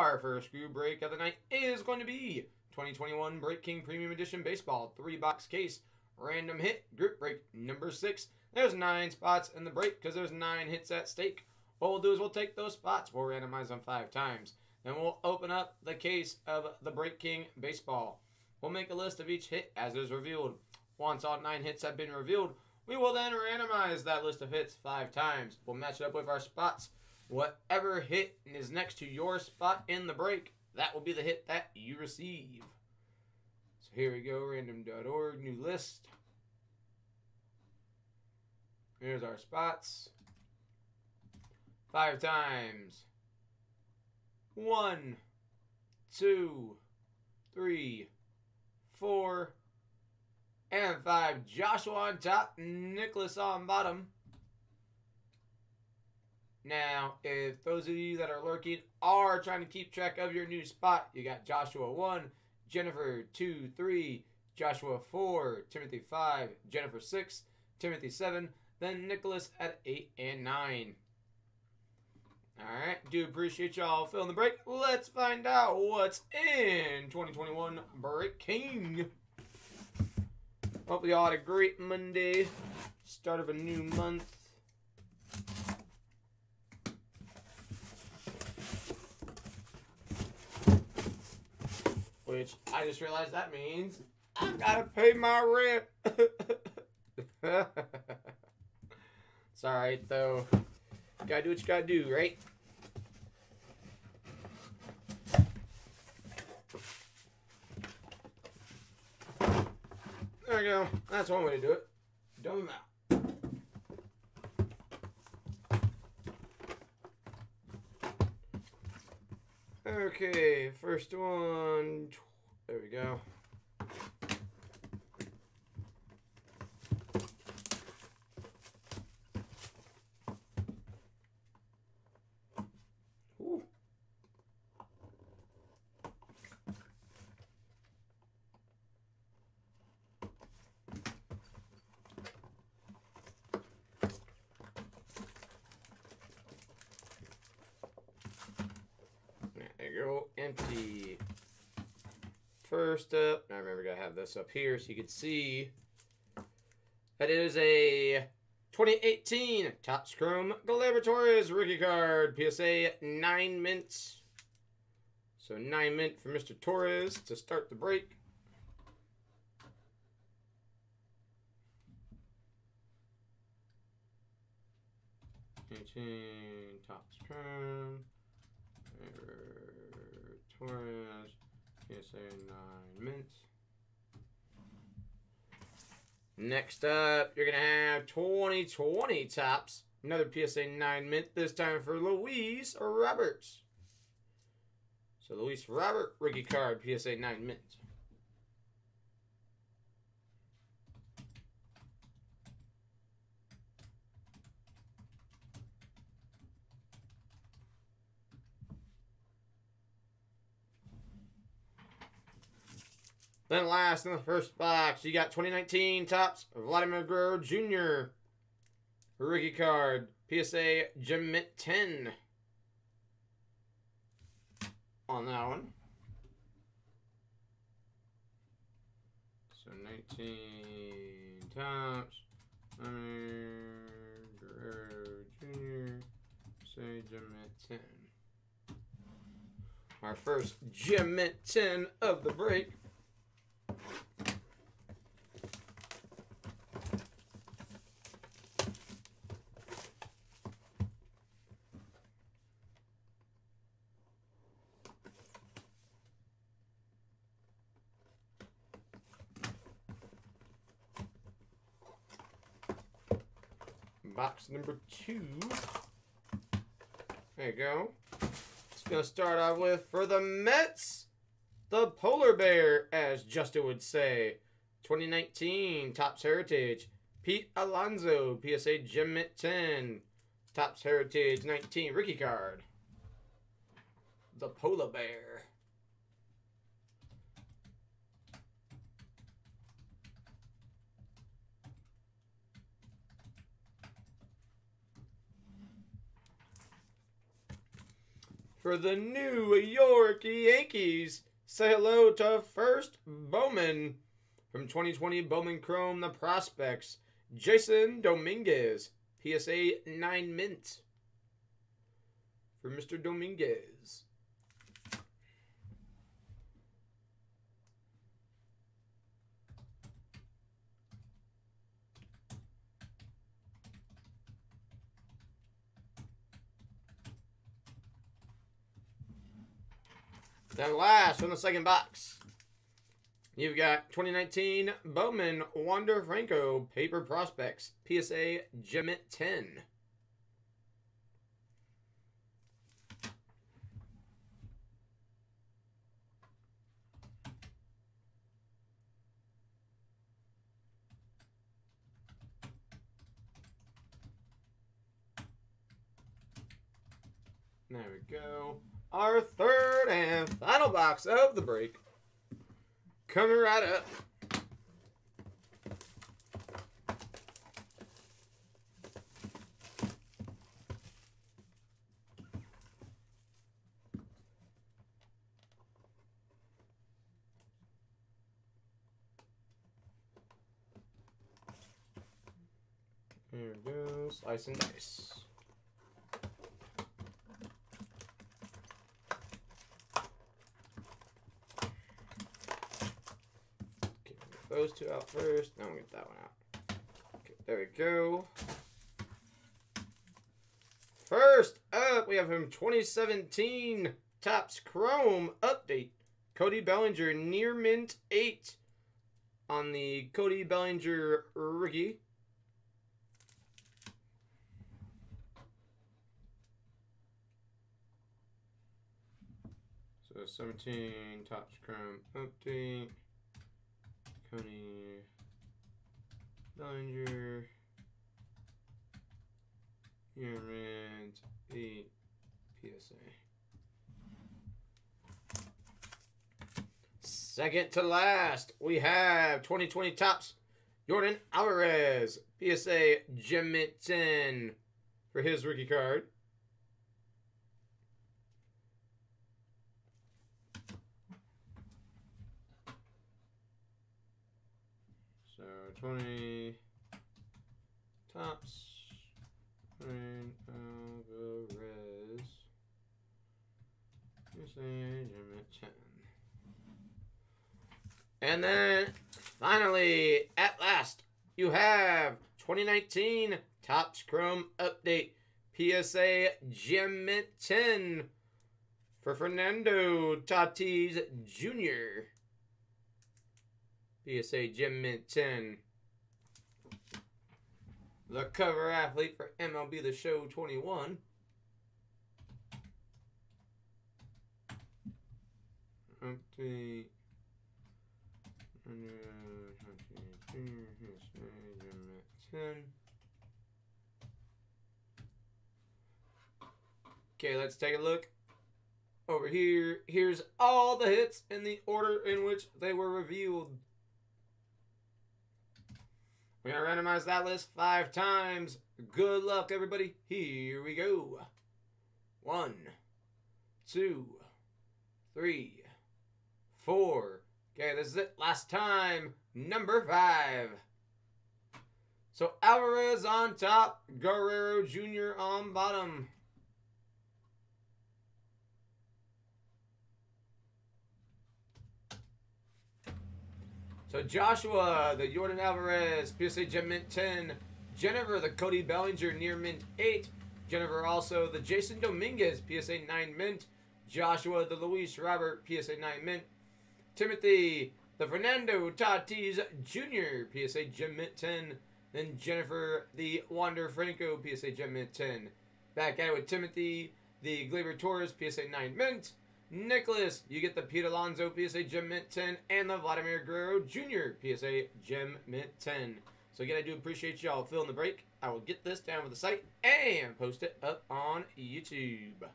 Our first screw break of the night is going to be 2021 Break King Premium Edition Baseball 3-box case random hit group break number 6. There's 9 spots in the break because there's 9 hits at stake. What we'll do is we'll take those spots, we'll randomize them 5 times, then we'll open up the case of the Break King Baseball. We'll make a list of each hit as is revealed. Once all 9 hits have been revealed, we will then randomize that list of hits 5 times. We'll match it up with our spots. Whatever hit is next to your spot in the break, that will be the hit that you receive. So here we go, random.org, new list. Here's our spots. 5 times. 1, 2, 3, 4, and 5. Joshua on top, Nicholas on bottom. Now, if those of you that are lurking are trying to keep track of your new spot, you got Joshua 1, Jennifer 2, 3, Joshua 4, Timothy 5, Jennifer 6, Timothy 7, then Nicholas at 8 and 9. Alright, do appreciate y'all filling the break. Let's find out what's in 2021 Break King. Hope y'all had a great Monday, start of a new month. Which, I just realized that means I've got to pay my rent. It's alright, though. You gotta do what you gotta do, right? There we go. That's one way to do it. Dumb them out. Okay, first one, there we go. Ooh. Empty. First up, I remember I gotta have this up here so you can see that it is a 2018 Topps Chrome Gleyber Torres rookie card, PSA 9 mints. So 9 mint for Mr. Torres to start the break. Topps Chrome. Torres, PSA 9 mints. Next up, you're going to have 2020 Topps. Another PSA 9 mint, this time for Luis Robert. So Luis Robert, rookie card, PSA 9 mint. Then last in the first box, you got 2019 Topps Vladimir Guerrero Jr. rookie card, PSA Gem Mint 10 on that one. So 19 Topps Guerrero Jr. PSA Gem Mint 10. Our first Gem Mint 10 of the break. Box number 2. There you go. It's going to start off with, for the Mets, the Polar Bear, as Justin would say. 2019 Topps Heritage. Pete Alonso, PSA Gem Mint 10. Topps Heritage 19 rookie card. The Polar Bear. for the New York Yankees. Say hello to First Bowman. From 2020 Bowman Chrome, the prospects, Jasson Domínguez, PSA 9 mint. For Mr. Domínguez. Then last from the second box, you've got 2019 Bowman Wander Franco Paper Prospects, PSA Gem 10. There we go. Our third and final box of the break. Coming right up. Here it goes. Slice and dice. Those two out first. Now we'll get that one out. Okay, there we go. First up, we have from 2017 Topps Chrome update, Cody Bellinger near mint 8 on the Cody Bellinger rookie. So 17 Topps Chrome update. Cody Bellinger, Yordan 8 PSA. Second to last, we have 2020 Topps Yordan Álvarez PSA Gem 10 for his rookie card. So 20 Topps and Alvarez. And then finally, at last, you have 2019 Topps Chrome update PSA Gem 10 for Fernando Tatis Jr. PSA Gem 10. The cover athlete for MLB The Show 21. Update. Okay, let's take a look. Over here, here's all the hits in the order in which they were revealed. We're going to randomize that list 5 times. Good luck, everybody. Here we go. 1, 2, 3, 4. Okay, this is it. Last time. Number 5. So Alvarez on top. Guerrero Jr. on bottom. So Joshua, the Yordan Álvarez, PSA Gem Mint 10. Jennifer, the Cody Bellinger, near Mint 8. Jennifer also, the Jasson Domínguez, PSA 9 Mint. Joshua, the Luis Robert, PSA 9 Mint. Timothy, the Fernando Tatis Jr., PSA Gem Mint 10. Then Jennifer, the Wander Franco, PSA Gem Mint 10. Back at it with Timothy, the Gleyber Torres, PSA 9 Mint. Nicholas, you get the Pete Alonso PSA Gem Mint 10 and the Vladimir Guerrero Jr. PSA Gem Mint 10. So again, I do appreciate y'all filling the break. I will get this down with the site and post it up on YouTube.